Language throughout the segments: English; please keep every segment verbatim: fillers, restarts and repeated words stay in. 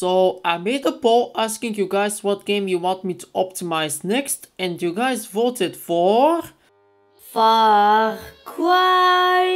So I made a poll asking you guys what game you want me to optimize next, and you guys voted for Far Cry.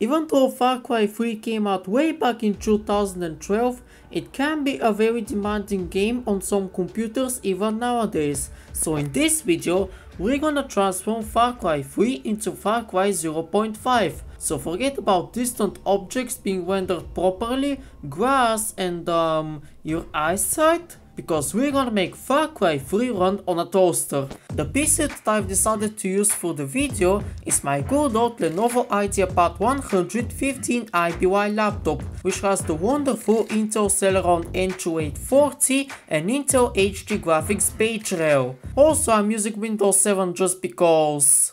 Even though Far Cry three came out way back in two thousand twelve, it can be a very demanding game on some computers even nowadays. So in this video, we're gonna transform Far Cry three into Far Cry zero point five. So forget about distant objects being rendered properly, grass and um, your eyesight, because we're gonna make Far Cry three run on a toaster. The P C that I've decided to use for the video is my good old Lenovo IdeaPad one hundred fifteen I B Y laptop, which has the wonderful Intel Celeron N twenty-eight forty and Intel H D Graphics Bay Trail. Also, I'm using Windows seven just because.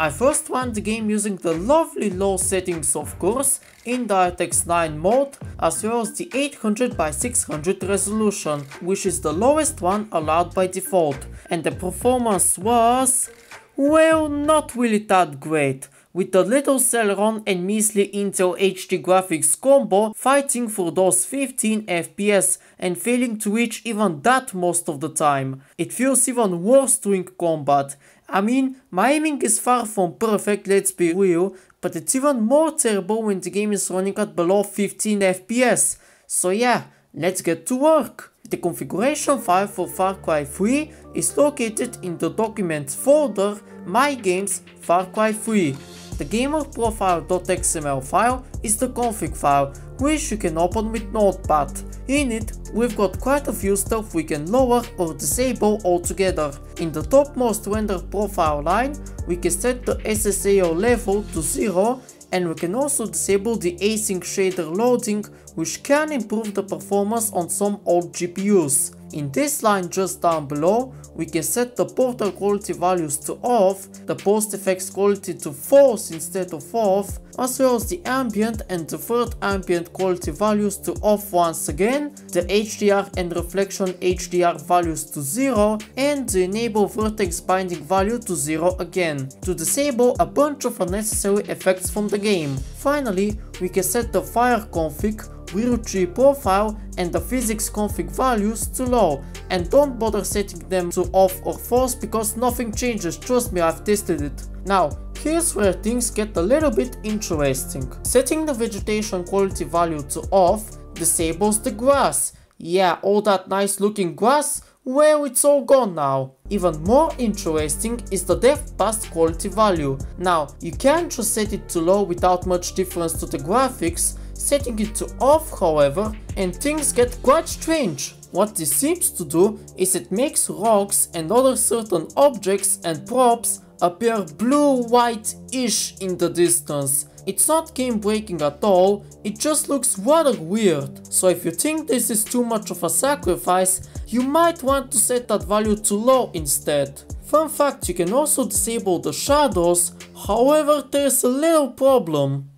I first ran the game using the lovely low settings, of course, in DirectX nine mode, as well as the eight hundred by six hundred resolution, which is the lowest one allowed by default, and the performance was, well, not really that great, with the little Celeron and measly Intel H D graphics combo fighting for those fifteen F P S and failing to reach even that most of the time. It feels even worse during combat. I mean, my aiming is far from perfect, let's be real, but it's even more terrible when the game is running at below fifteen F P S. So yeah, let's get to work. The configuration file for Far Cry three is located in the Documents folder, My Games, Far Cry three. The Gamer Profile dot X M L file is the config file, which you can open with Notepad. In it, we've got quite a few stuff we can lower or disable altogether. In the topmost rendered profile line, we can set the S S A O level to zero, and we can also disable the async shader loading, which can improve the performance on some old G P Us. In this line just down below, we can set the border quality values to off, the post effects quality to false instead of off, as well as the ambient and deferred ambient quality values to off once again, the H D R and reflection H D R values to zero, and the enable vertex binding value to zero again, to disable a bunch of unnecessary effects from the game. Finally, we can set the fire config, Wheel tree profile and the physics config values to low, and don't bother setting them to off or false because nothing changes, trust me, I've tested it. Now, here's where things get a little bit interesting. Setting the vegetation quality value to off disables the grass. Yeah, all that nice looking grass, well, it's all gone now. Even more interesting is the depth past quality value. Now, you can just set it to low without much difference to the graphics. Setting it to off, however, and things get quite strange. What this seems to do is it makes rocks and other certain objects and props appear blue-white-ish in the distance. It's not game-breaking at all, it just looks rather weird. So if you think this is too much of a sacrifice, you might want to set that value to low instead. Fun fact, you can also disable the shadows, however, there's a little problem.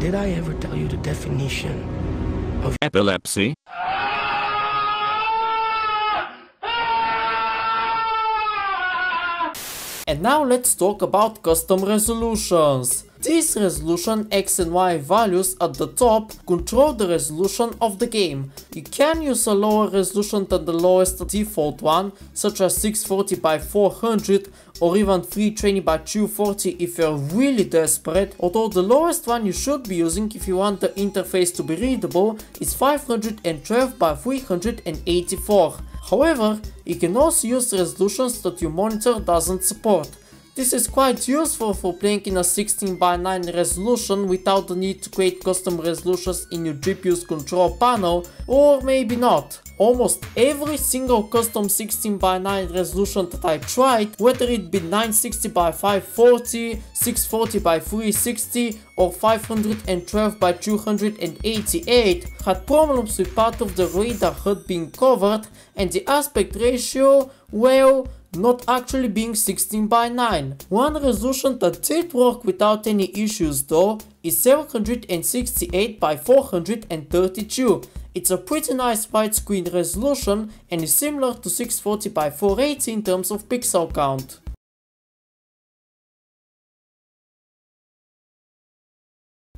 Did I ever tell you the definition of epilepsy? And now let's talk about custom resolutions. These resolution X and Y values at the top control the resolution of the game. You can use a lower resolution than the lowest default one, such as six forty by four hundred or even three twenty by two forty if you're really desperate, although the lowest one you should be using if you want the interface to be readable is five twelve by three eighty-four. However, you can also use resolutions that your monitor doesn't support. This is quite useful for playing in a sixteen by nine resolution without the need to create custom resolutions in your G P U's control panel, or maybe not. Almost every single custom sixteen by nine resolution that I tried, whether it be nine sixty by five forty, six forty by three sixty or five twelve by two eighty-eight, had problems with part of the radar H U D being covered and the aspect ratio, well, not actually being sixteen by nine. One resolution that did work without any issues though is seven sixty-eight by four thirty-two. It's a pretty nice widescreen resolution and is similar to six forty by four eighty in terms of pixel count.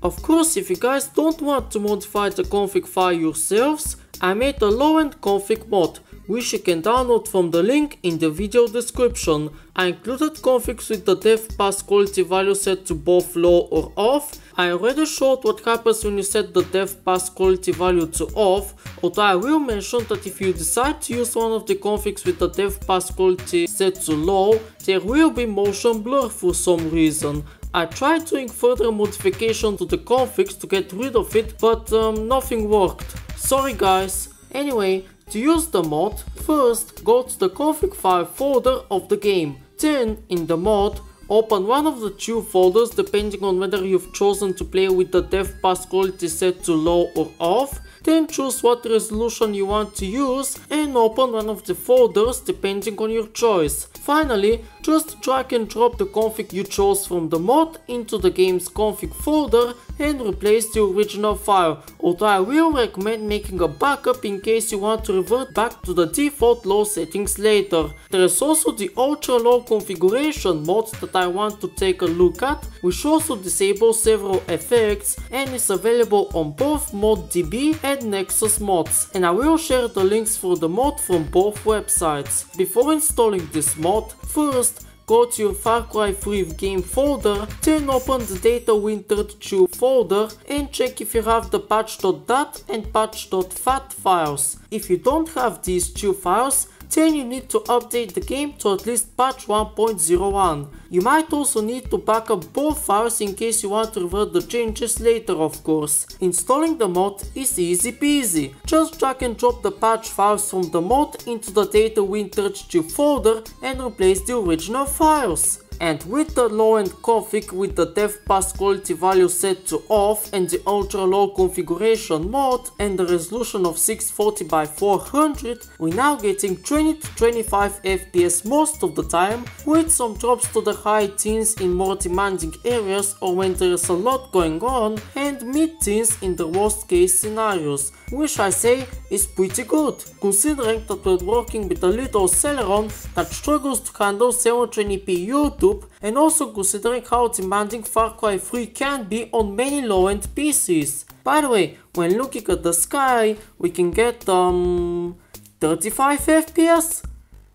Of course, if you guys don't want to modify the config file yourselves, I made a low-end config mod, which you can download from the link in the video description. I included configs with the dev pass quality value set to both low or off. I already showed what happens when you set the dev pass quality value to off, although I will mention that if you decide to use one of the configs with the dev pass quality set to low, there will be motion blur for some reason. I tried doing further modification to the configs to get rid of it, but um, nothing worked. Sorry guys. Anyway, to use the mod, first go to the config file folder of the game. Then, in the mod, open one of the two folders depending on whether you've chosen to play with the dev pass quality set to low or off. Then choose what resolution you want to use and open one of the folders depending on your choice. Finally, just drag and drop the config you chose from the mod into the game's config folder and replace the original file, although I will recommend making a backup in case you want to revert back to the default low settings later. There is also the ultra low configuration mod that I want to take a look at, which also disables several effects and is available on both ModDB and Nexus mods, and I will share the links for the mod from both websites. Before installing this mod, first go to your Far Cry three game folder, then open the data win thirty-two folder and check if you have the patch.dat and patch.fat files. If you don't have these two files, then you need to update the game to at least patch one point oh one. You might also need to back up both files in case you want to revert the changes later, of course. Installing the mod is easy peasy. Just drag and drop the patch files from the mod into the data win thirty-two folder and replace the original files. And with the low-end config with the dev pass quality value set to off and the ultra-low configuration mod and the resolution of six forty by four hundred, we're now getting twenty to twenty-five F P S most of the time, with some drops to the high teens in more demanding areas or when there is a lot going on, and mid-teens in the worst case scenarios, which I say is pretty good, considering that we're working with a little Celeron that struggles to handle seven twenty p YouTube, and also considering how demanding Far Cry three can be on many low-end P Cs. By the way, when looking at the sky, we can get um, thirty-five F P S?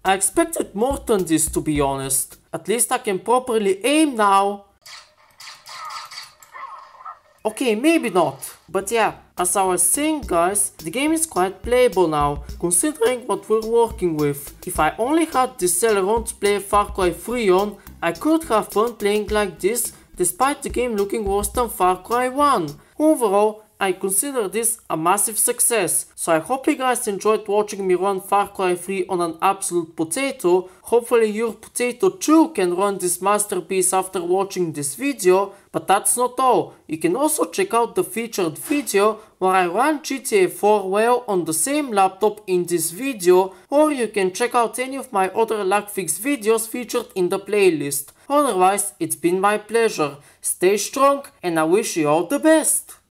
I expected more than this, to be honest. At least I can properly aim now. Okay, maybe not. But yeah, as I was saying guys, the game is quite playable now, considering what we're working with. If I only had this Celeron to play Far Cry three on, I could have fun playing like this, despite the game looking worse than Far Cry one. Overall, I consider this a massive success, so I hope you guys enjoyed watching me run Far Cry three on an absolute potato. Hopefully your potato too can run this masterpiece after watching this video. But that's not all, you can also check out the featured video where I ran G T A four well on the same laptop in this video, or you can check out any of my other lag fix videos featured in the playlist. Otherwise, it's been my pleasure. Stay strong and I wish you all the best!